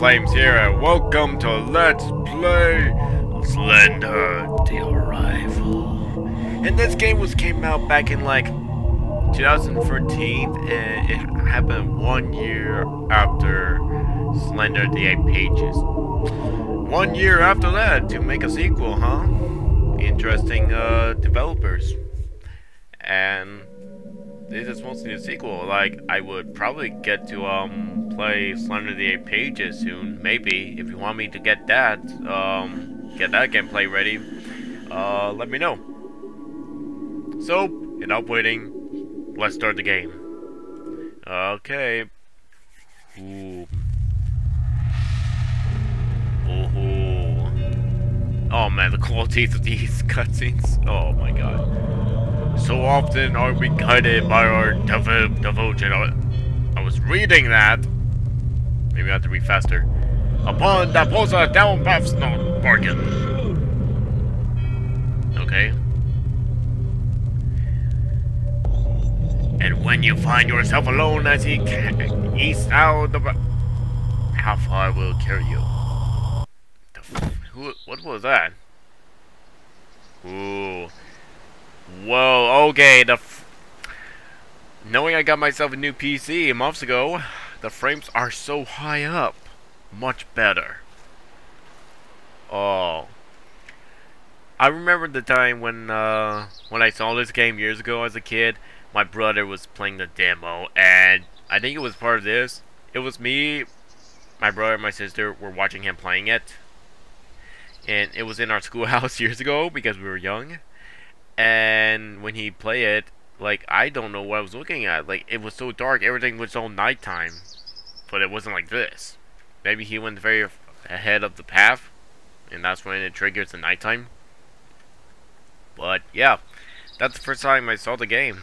Flames here, and welcome to Let's Play Slender: The Arrival. And this game came out back in like 2014, and it happened 1 year after Slender: The Eight Pages. 1 year after that to make a sequel, huh? Interesting developers. And this is mostly a sequel. Like, I would probably get to play Slender: The Eight Pages soon, maybe. If you want me to get that gameplay ready, let me know. So, without waiting, let's start the game. Okay. Ooh. Ooh. Oh man, the qualities of these cutscenes. Oh my god. So often are we guided by our devotion. I was reading that. Maybe I have to read faster. Upon that posa down paths not bargain. Okay. And when you find yourself alone as he can east out the how far will carry you. What was that? Ooh. Whoa, okay, knowing I got myself a new PC months ago, the frames are so high up. Much better. Oh. I remember the time when I saw this game years ago as a kid. My brother was playing the demo, and I think it was part of this. It was me, my brother, and my sister were watching him playing it. And it was in our schoolhouse years ago because we were young. And when he played it, like, I don't know what I was looking at. Like, it was so dark, everything was all nighttime. But it wasn't like this. Maybe he went very ahead of the path, and that's when it triggers the nighttime. But yeah, that's the first time I saw the game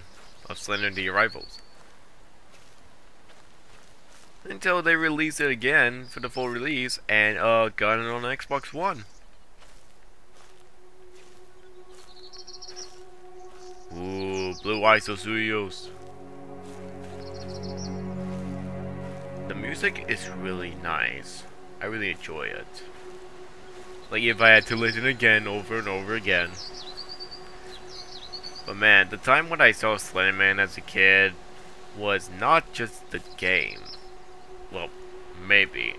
of Slender: The Arrival. Until they released it again for the full release, and got it on Xbox One. Ooh, Blue Eyes of Studios. The music is really nice. I really enjoy it. Like, if I had to listen again over and over again. But man, the time when I saw Slenderman as a kid was not just the game. Well, maybe.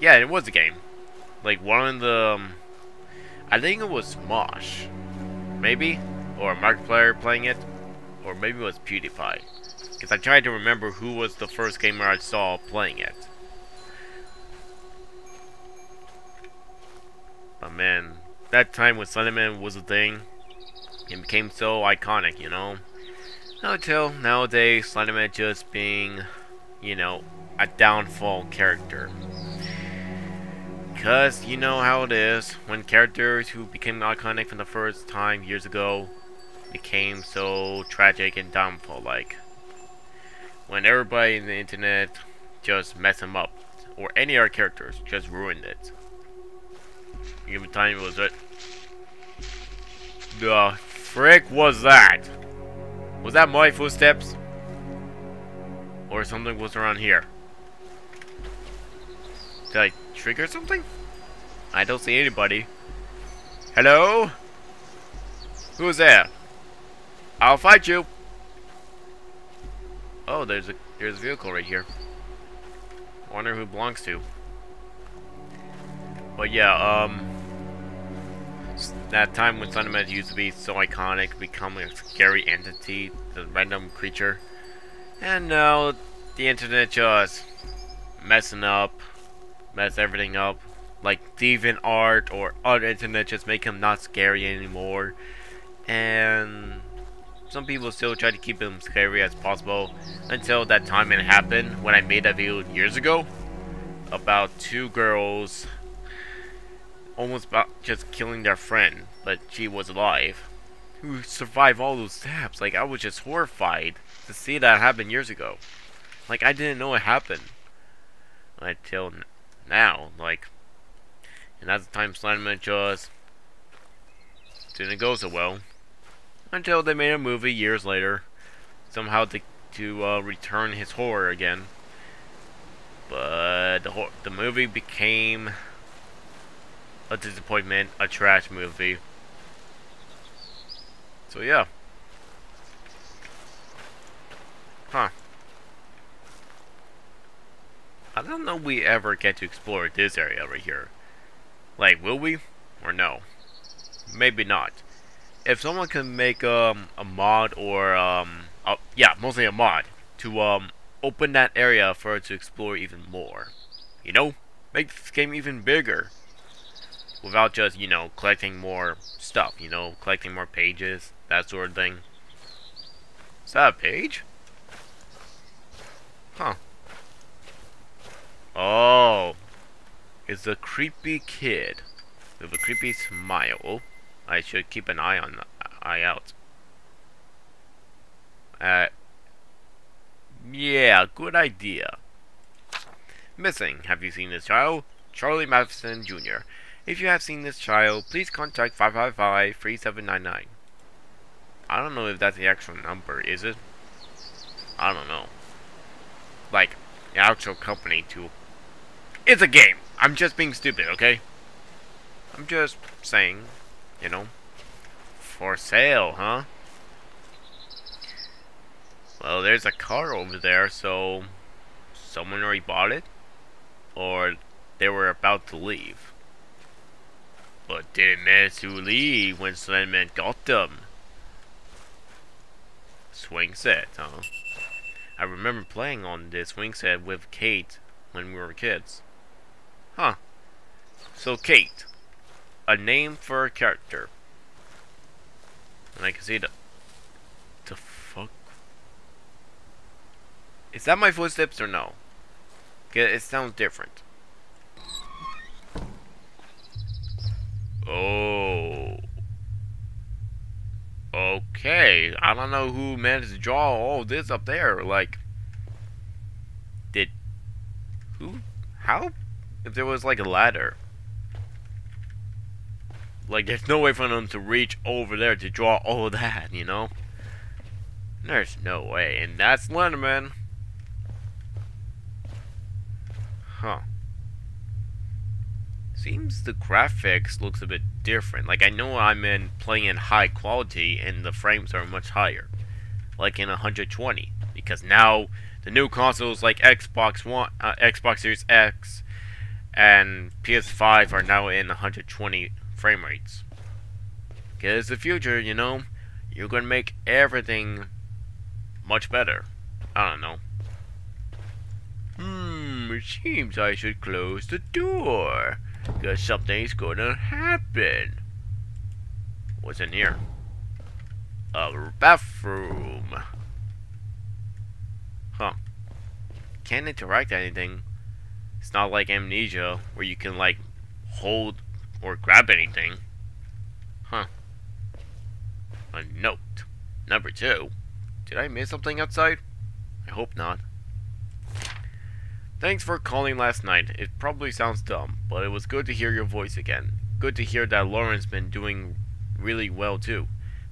Yeah, it was a game. Like, one of the... I think it was Smosh. Maybe? Or a Markiplier playing it, or maybe it was PewDiePie, because I tried to remember who was the first gamer I saw playing it. But man, that time when Slenderman was a thing, it became so iconic, you know? Until nowadays, Slenderman just being, you know, a downfall character. Because you know how it is, when characters who became iconic from the first time years ago became so tragic and downfall-like. When everybody in the internet just messed him up, or any of our characters just ruined it. Even time was it? The frick was that? Was that my footsteps? Or something was around here? Did I trigger something? I don't see anybody. Hello? Who's there? I'll fight you. Oh, there's a vehicle right here. I wonder who it belongs to. But yeah, that time when Slenderman used to be so iconic, becoming a scary entity, the random creature, and now the internet just mess everything up. Like Deviant Art or other internet just make him not scary anymore. And some people still try to keep him scary as possible until that time it happened when I made that video years ago about two girls almost about just killing their friend, but she was alive, who survived all those stabs. Like, I was just horrified to see that happen years ago. Like, I didn't know it happened until now. Like, and that's the time Slenderman just didn't go so well. Until they made a movie years later, somehow to return his horror again. But the movie became a disappointment, a trash movie. So yeah. Huh. I don't know we ever get to explore this area right here. Like, will we? Or no? Maybe not. If someone can make a mod or yeah, mostly a mod to open that area for it to explore even more, you know, make this game even bigger without just, you know, collecting more stuff, you know, collecting more pages, that sort of thing. Is that a page? Huh. Oh, it's a creepy kid with a creepy smile. I should keep an eye on, eye out. Yeah, good idea. Missing. Have you seen this child? Charlie Matheson Jr. If you have seen this child, please contact 555-3799. I don't know if that's the actual number, is it? I don't know. Like, the actual company to... It's a game! I'm just being stupid, okay? I'm just saying, you know. For sale, huh? Well, there's a car over there, so someone already bought it, or they were about to leave, but didn't manage to leave when Slenderman got them. Swing set, huh? I remember playing on this swing set with Kate when we were kids. Huh. So Kate, a name for a character, and I can see the fuck. Is that my footsteps or no? It sounds different. Oh. Okay. I don't know who managed to draw all this up there. Like, did who? How? If there was like a ladder, like there's no way for them to reach over there to draw all of that, you know? There's no way. And that's Slenderman. Huh. Seems the graphics looks a bit different. Like, I know I'm in playing in high quality and the frames are much higher. Like in 120. Because now the new consoles like Xbox One, Xbox Series X and PS5 are now in 120 frame rates. Because the future, you know, you're gonna make everything much better. I don't know. It seems I should close the door, because something's gonna happen. What's in here? A bathroom. Huh. Can't interact with anything. It's not like Amnesia, where you can, like, hold or grab anything. Huh. A note. Number 2. Did I miss something outside? I hope not. Thanks for calling last night. It probably sounds dumb, but it was good to hear your voice again. Good to hear that Lauren's been doing really well too.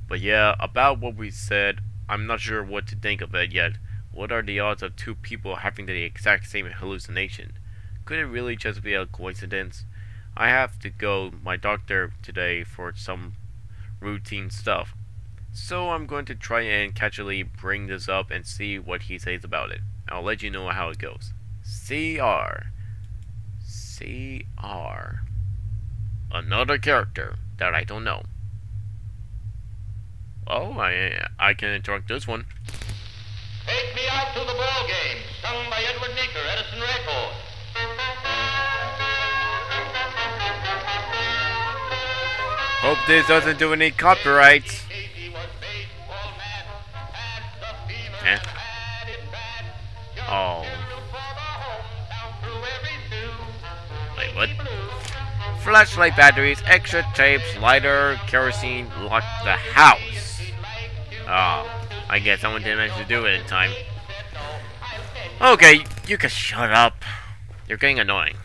But yeah, about what we said, I'm not sure what to think of it yet. What are the odds of two people having the exact same hallucination? Could it really just be a coincidence? I have to go my doctor today for some routine stuff. So I'm going to try and casually bring this up and see what he says about it. I'll let you know how it goes. CR. Another character that I don't know. Oh, I can interrupt this one. Take me out to the ball game, sung by Edward Naker, Edison Records. Hope this doesn't do any copyrights. Eh? Oh. What? Flashlight batteries, extra tapes, lighter, kerosene, lock the house. Oh, I guess someone didn't manage to do it in time. Okay, you can shut up. You're getting annoying.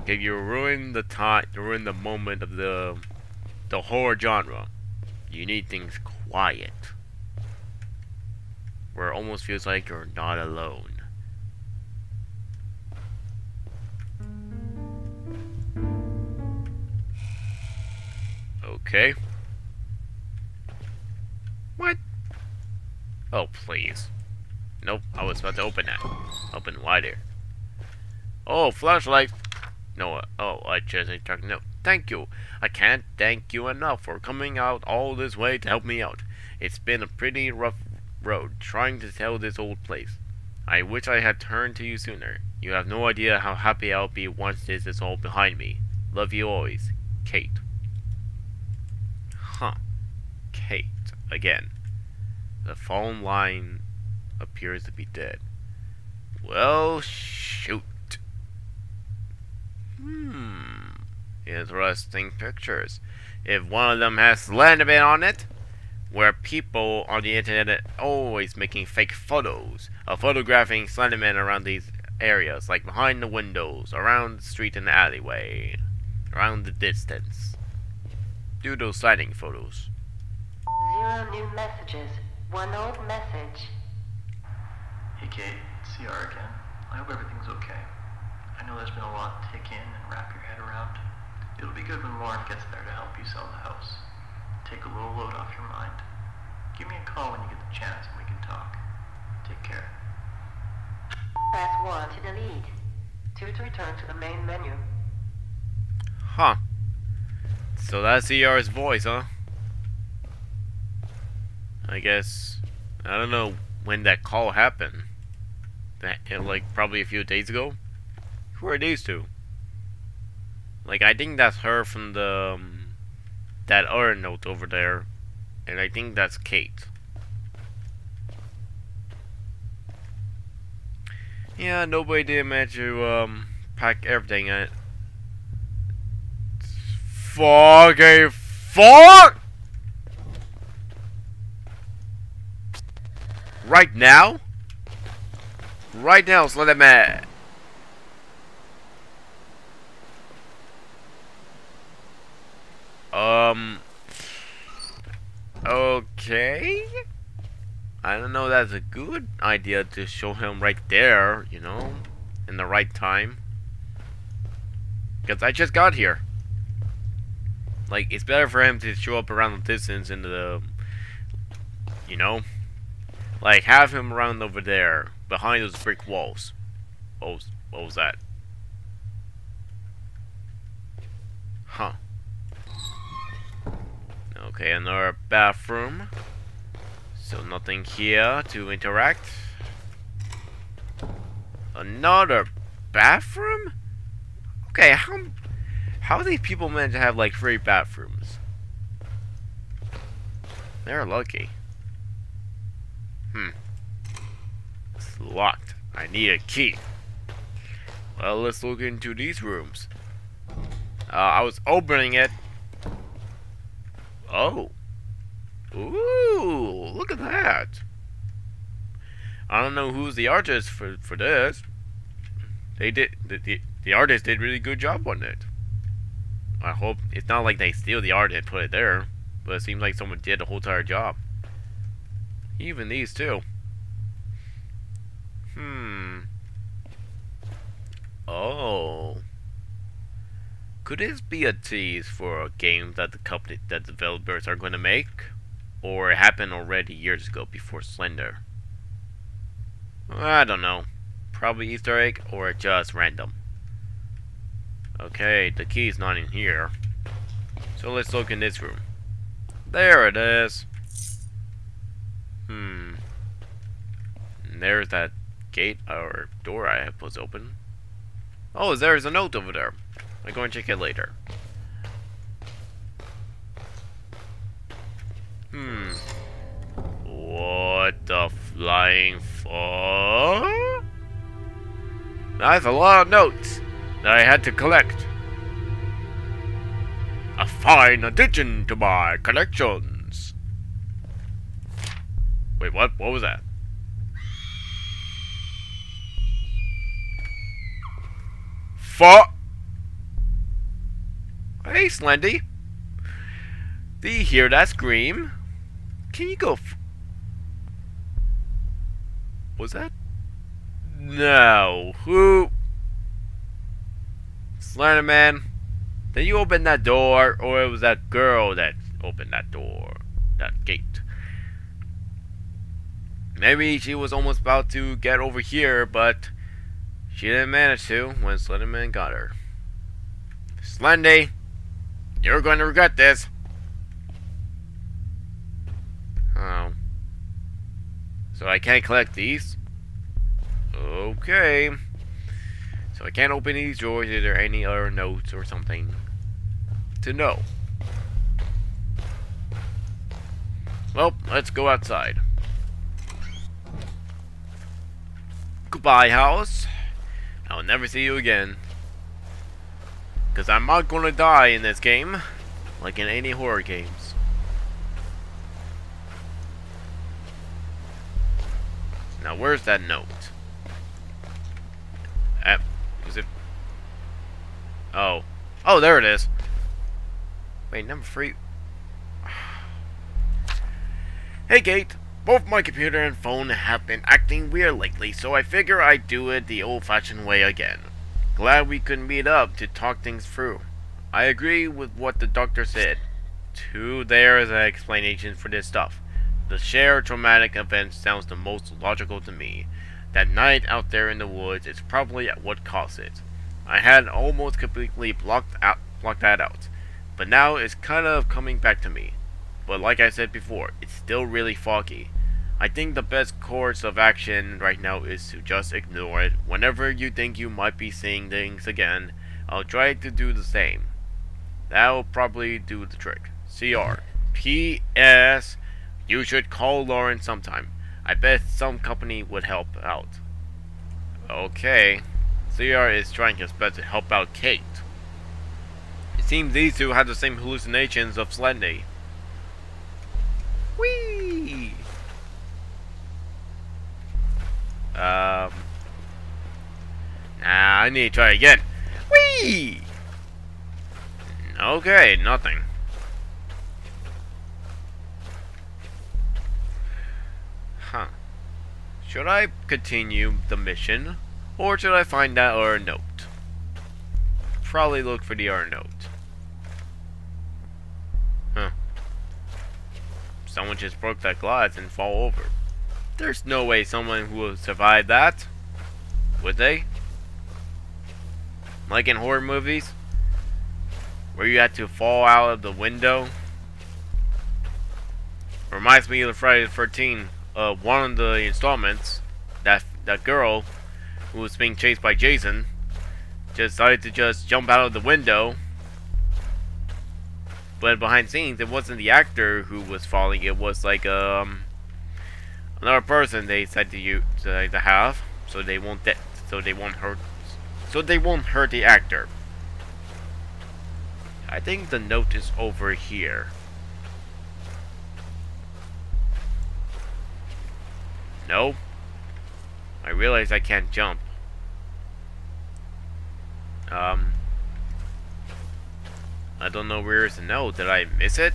Okay, you ruin the time, you ruin the moment of the horror genre. You need things quiet, where it almost feels like you're not alone. Okay. What? Oh, please. Nope, I was about to open that. Open wider. Oh, flashlight! No, oh, I just a truck. No, thank you. I can't thank you enough for coming out all this way to help me out. It's been a pretty rough road trying to sell this old place. I wish I had turned to you sooner. You have no idea how happy I'll be once this is all behind me. Love you always, Kate. Huh. Kate. Again. The phone line appears to be dead. Well, shoot. Interesting pictures. If one of them has Slenderman on it, where people on the internet are always making fake photos of photographing Slenderman around these areas, like behind the windows, around the street and the alleyway, around the distance. Do those sighting photos. 0 new messages. 1 old message. Hey Kate, it's CR again. I hope everything's okay. I know there's been a lot to take in and wrap your head around. It'll be good when Lauren gets there to help you sell the house. Take a little load off your mind. Give me a call when you get the chance and we can talk. Take care. Press 1 to delete. 2 to return to the main menu. Huh. So that's ER's voice, huh? I guess. I don't know when that call happened. That, like, probably a few days ago? Who are these two? Like, I think that's her from the that other note over there, and I think that's Kate. Yeah, nobody did manage to pack everything in it. Fucking fuck! Right now? Right now, Slenderman! Okay. I don't know, that's a good idea to show him right there, you know, in the right time. Because I just got here. Like, it's better for him to show up around the distance in the, you know, like, have him around over there, behind those brick walls. What was that? Huh. Okay, another bathroom. So nothing here to interact. Another bathroom? Okay, how do these people manage to have like 3 bathrooms? They're lucky. Hmm. It's locked. I need a key. Well, let's look into these rooms. I was opening it. Oh. Ooh, look at that. I don't know who's the artist for this. They did the artist did a really good job on it. I hope it's not like they steal the art and put it there, but it seems like someone did the whole entire job. Even these two. Hmm. Oh. Could this be a tease for a game that the company, that developers are going to make? Or it happened already years ago before Slender? I don't know. Probably Easter egg or just random. Okay, the key's not in here. So let's look in this room. There it is. Hmm. And there's that gate or door I have was open. Oh, there's a note over there. I'll go and check it later. Hmm. What the flying fuck? That's a lot of notes that I had to collect. A fine addition to my collections. Wait, what? What was that? Fuck. Hey, Slendy! Do you hear that scream? Can you go was that? No. Who? Slenderman, Then you opened that door, or it was that girl that opened that door, that gate. Maybe she was almost about to get over here, but she didn't manage to when Slenderman got her. Slendy, you're going to regret this. Oh. So I can't collect these? Okay. So I can't open these drawers. Is there any other notes or something to know? Well, let's go outside. Goodbye, house. I'll never see you again. Because I'm not going to die in this game. Like in any horror games. Now, where's that note? Is it... Oh. Oh, there it is. Wait, number 3. Hey, Kate. Both my computer and phone have been acting weird lately, so I figure I'd do it the old-fashioned way again. Glad we could meet up to talk things through. I agree with what the doctor said. Too, there is an explanation for this stuff. The shared traumatic event sounds the most logical to me. That night out there in the woods is probably what caused it. I had almost completely blocked that out, but now it's kind of coming back to me. But like I said before, it's still really foggy. I think the best course of action right now is to just ignore it. Whenever you think you might be seeing things again, I'll try to do the same. That'll probably do the trick. CR. P.S. You should call Lauren sometime. I bet some company would help out. Okay. CR is trying his best to help out Kate. It seems these two have the same hallucinations of Slendy. Whee! Nah, I need to try again. Whee! Okay, nothing. Huh. Should I continue the mission? Or should I find that other note? Probably look for the other note. Huh. Someone just broke that glass and fell over. There's no way someone will survive that. Would they? Like in horror movies? Where you had to fall out of the window? Reminds me of Friday the 13th. One of the installments. That girl who was being chased by Jason decided to just jump out of the window. But behind scenes, it wasn't the actor who was falling. It was like another person they said to have, so they won't hurt the actor. I think the note is over here. No, I realize I can't jump. I don't know where it's the note. Did I miss it?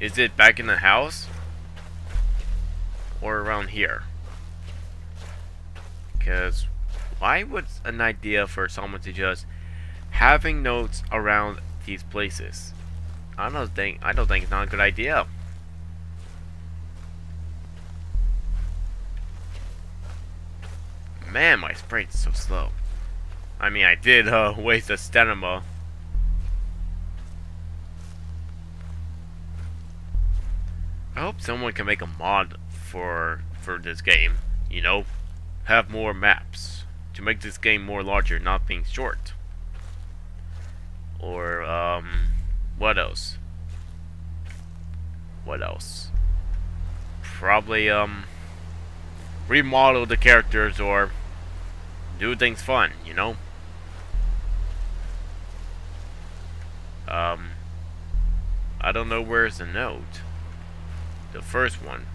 Is it back in the house? Or around here? Because why would an idea for someone to just having notes around these places? I don't think it's not a good idea. Man, my sprite's so slow. I mean, I did waste a stamina. I hope someone can make a mod for this game, you know, have more maps to make this game more larger, not being short. Or what else? What else? Probably remodel the characters or do things fun, you know. I don't know where's the note. The first one.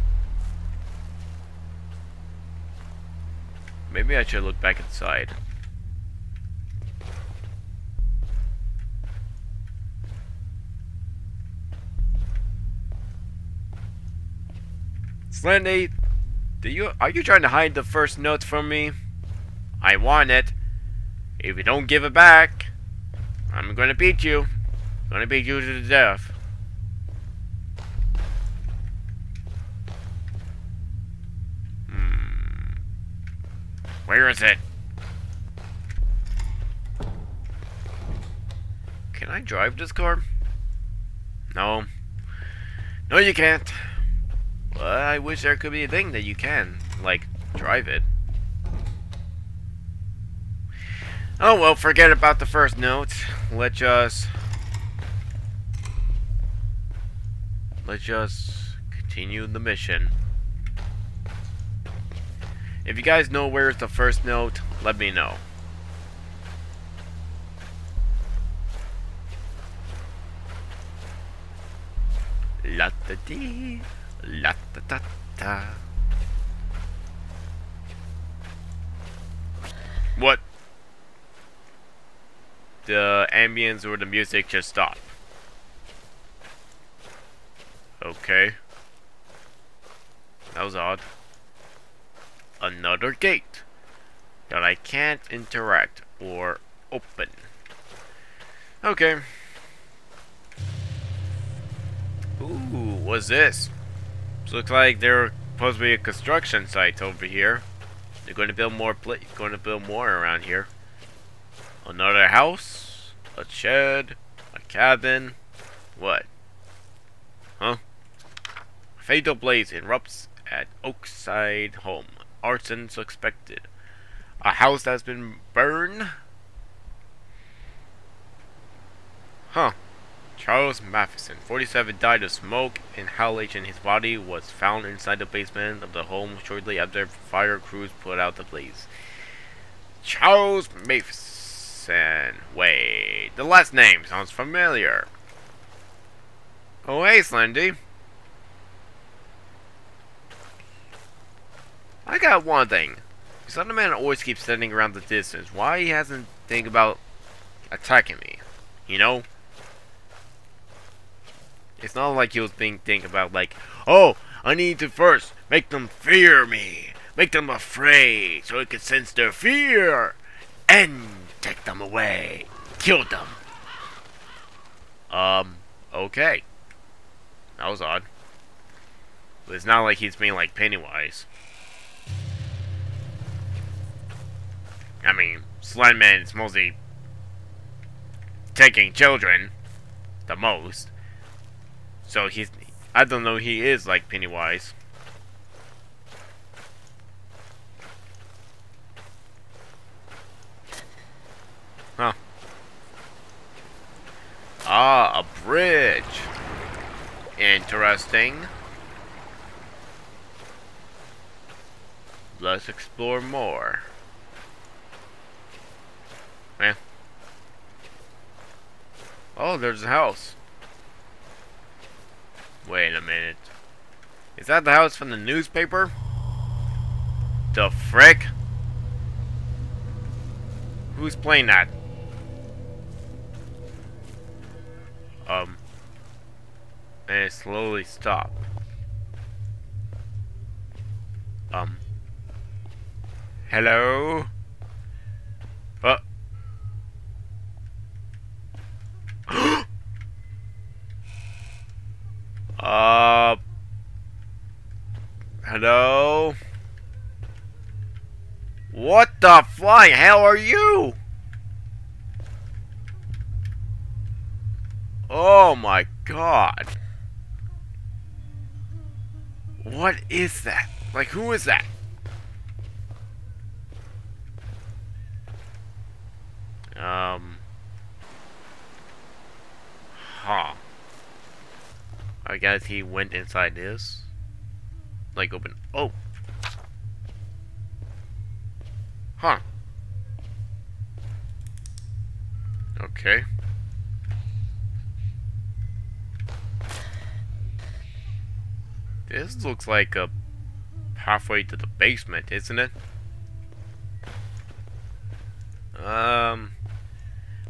Maybe I should look back inside. Slendy, are you trying to hide the first note from me? I want it. If you don't give it back, I'm gonna beat you. Gonna beat you to the death. Where is it? Can I drive this car? No. No, you can't. Well, I wish there could be a thing that you can, like, drive it. Oh, well, forget about the first note. Let's just continue the mission. If you guys know where's the first note, let me know. La-da-dee, la-da-da-da. What? The ambience or the music just stopped. Okay. That was odd. Another gate that I can't interact or open. Okay. Ooh, what's this? Looks like there's supposed to be a construction site over here. They're going to build more. Going to build more around here. Another house, a shed, a cabin. What? Huh? Fatal blaze erupts at Oakside Home. Arson suspected. A house that's been burned? Huh. Charles Matheson, 47, died of smoke inhalation. His body was found inside the basement of the home shortly after fire crews put out the blaze. Charles Matheson. Wait, the last name sounds familiar. Oh, hey, Slendy. I got one thing. Slenderman always keeps standing around the distance. Why he hasn't think about attacking me? You know? It's not like he'll think about like, oh, I need to first make them fear me. Make them afraid so I can sense their fear. And take them away. Kill them. Okay. That was odd. But it's not like he's being like Pennywise. I mean, Slenderman is mostly taking children the most. So he's, I don't know, he is like Pennywise. Huh. Ah, a bridge. Interesting. Let's explore more. Man. Oh, there's a house. Wait a minute. Is that the house from the newspaper? The frick? Who's playing that? And it slowly stopped. Hello? Hello? What the flying hell are you? Oh my god. What is that? Like, who is that? Huh. I guess he went inside this. Like open. Oh. Huh. Okay. This looks like a halfway to the basement, isn't it?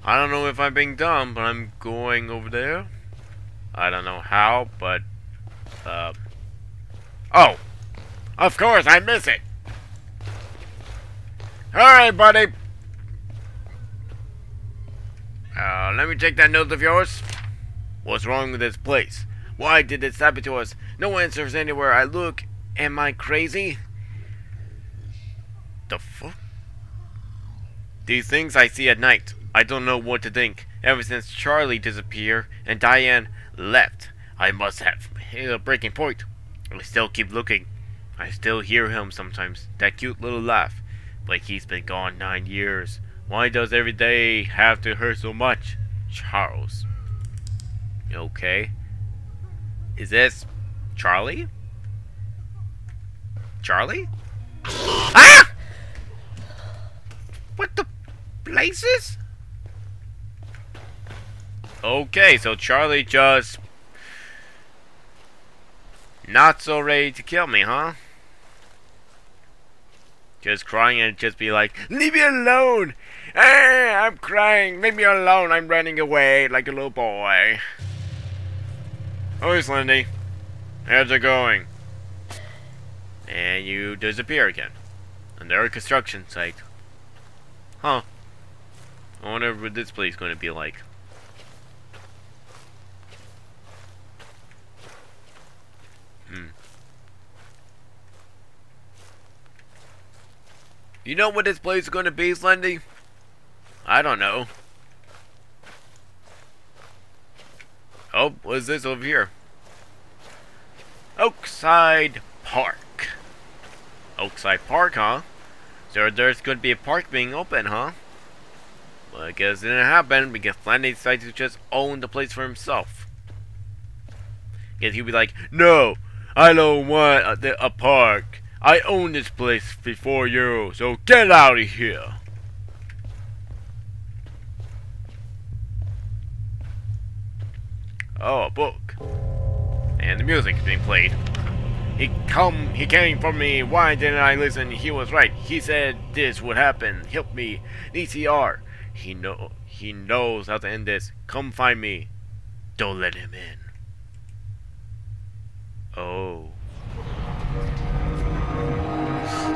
I don't know if I'm being dumb, but I'm going over there. I don't know how, but, oh! Of course, I miss it! Alright, buddy! Let me check that note of yours. What's wrong with this place? Why did this happen to us? No answers anywhere I look. Am I crazy? The fuck? These things I see at night. I don't know what to think. Ever since Charlie disappeared and Diane left, I must have hit a breaking point. I still keep looking. I still hear him sometimes, that cute little laugh. Like he's been gone 9 years. Why does every day have to hurt so much? Charles. Okay. Is this Charlie? Charlie? Ah! What the places? Okay, so Charlie just not so ready to kill me, huh? Just crying and just be like, leave me alone! Ah, I'm crying, leave me alone, I'm running away like a little boy. Oh, Slendy, how's it going? And you disappear again. Under a construction site. Huh. I wonder what this place is going to be like. You know what this place is going to be, Slendy? I don't know. Oh, what is this over here? Oakside Park. Oakside Park, huh? So there's going to be a park being open, huh? Well, I guess it didn't happen because Slendy decided to just own the place for himself. Guess he'd be like, no, I don't want a park. I own this place before you, so get out of here. Oh, a book. And the music's being played. He came for me, why didn't I listen? He was right. He said this would happen. Help me. DCR. He knows how to end this. Come find me. Don't let him in. Oh.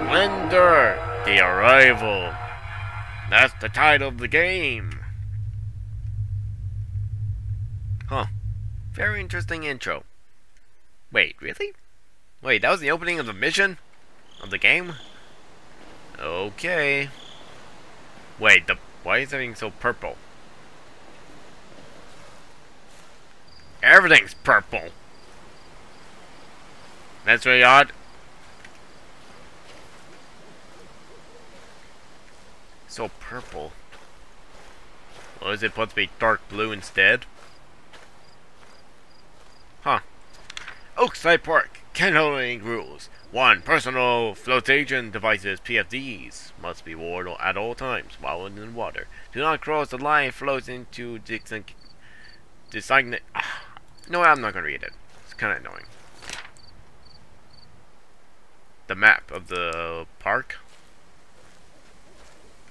Slender, the Arrival. That's the title of the game. Huh. Very interesting intro. Wait, really? Wait, that was the opening of the mission? Of the game? Okay. Wait, why is everything so purple? Everything's purple! That's really odd. So purple. Well, is it supposed to be dark blue instead? Huh. Oakside Park. Handling rules. 1. Personal flotation devices, PFDs, must be worn at all times while in water. Do not cross the line flows into designate. No, I'm not gonna read it. It's kind of annoying. The map of the park.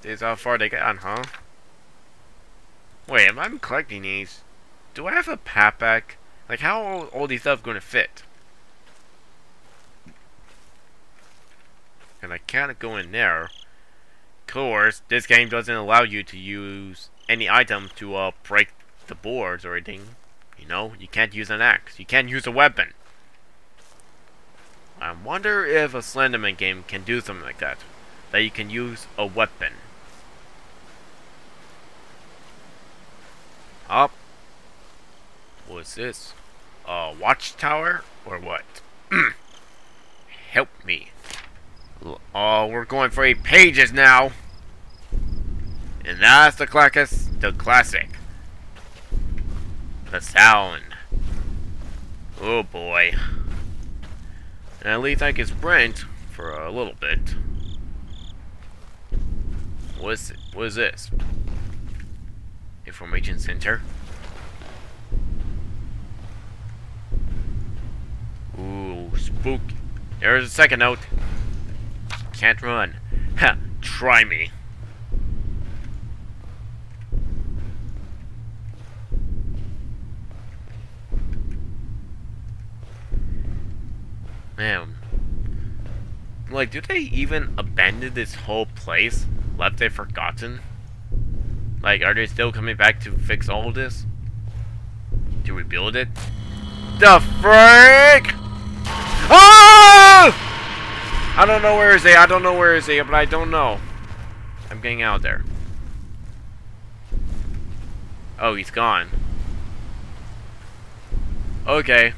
Is how far they got, huh? Wait, if I'm collecting these, do I have a pack? Like, how are all these stuff gonna fit? And I can't go in there. Of course, this game doesn't allow you to use any item to break the boards or anything. You know, you can't use an axe. You can't use a weapon. I wonder if a Slenderman game can do something like that. That you can use a weapon. Up. What's this? A watchtower or what? Help me. Oh, we're going for 8 pages now. And that's the classic. The sound. Oh boy. And at least I can sprint for a little bit. What is this? Information center. Ooh, spook. There's a second note. Can't run. Ha! Try me. Man. Like, do they even abandon this whole place? Left it forgotten? Like, are they still coming back to fix all of this? To rebuild it? The frick! Oh! I don't know where is he. I don't know where is he, but I don't know. I'm getting out there. Oh, he's gone. Okay.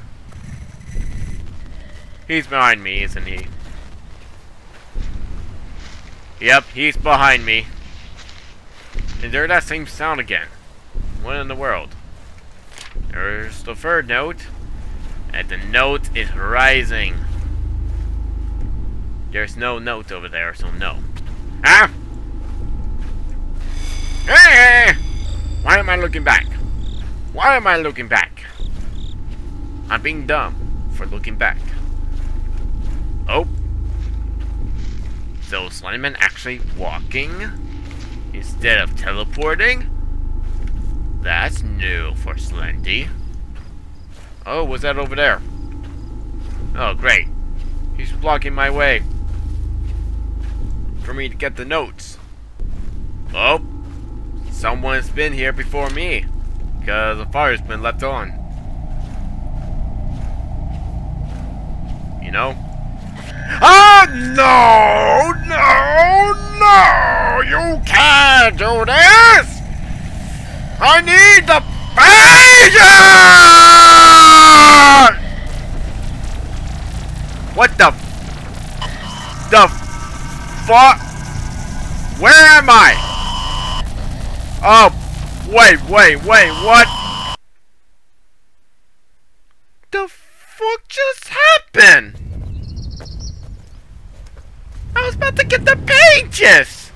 He's behind me, isn't he? Yep, he's behind me. And there that same sound again. What in the world? There's the third note. And the note is rising. There's no note over there, so no. Ah! Hey! Why am I looking back? Why am I looking back? I'm being dumb for looking back. Oh. So Slenderman actually walking instead of teleporting? That's new for Slendy. Oh, what's that over there? Oh, great. He's blocking my way for me to get the notes. Oh. Someone's been here before me, because the fire's been left on. You know? Ah, no! No! You can't do this! I need the pages! What the... The... Fuck? Where am I? Oh, wait, what? The fuck just happened? I was about to get the pages!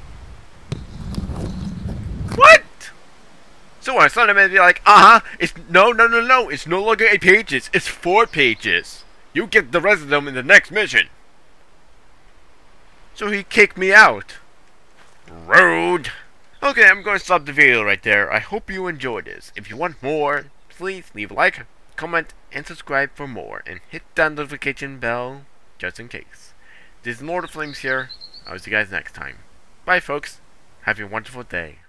What? So I saw them and be like, it's no, it's no longer 8 pages, it's 4 pages. You get the rest of them in the next mission. So he kicked me out. Rude. Okay, I'm going to stop the video right there. I hope you enjoyed this. If you want more, please leave a like, comment, and subscribe for more. And hit that notification bell, just in case. This is Lord of Flames here. I'll see you guys next time. Bye, folks. Have a wonderful day.